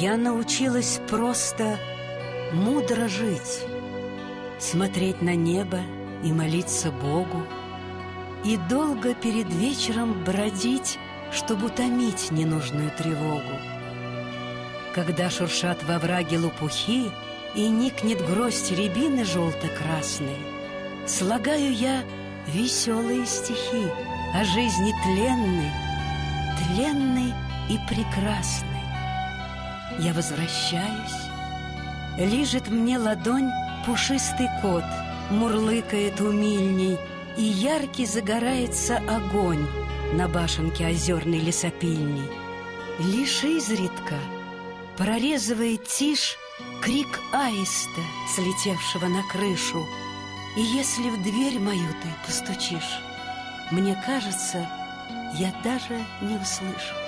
Я научилась просто мудро жить, смотреть на небо и молиться Богу, и долго перед вечером бродить, чтобы утомить ненужную тревогу. Когда шуршат во враге лопухи и никнет гроздь рябины желто-красной, слагаю я веселые стихи о жизни тленной, тленной и прекрасной. Я возвращаюсь, лижет мне ладонь пушистый кот, мурлыкает умильней, и яркий загорается огонь на башенке озерной лесопильни. Лишь изредка прорезывает тишь крик аиста, слетевшего на крышу. И если в дверь мою ты постучишь, мне кажется, я даже не услышу.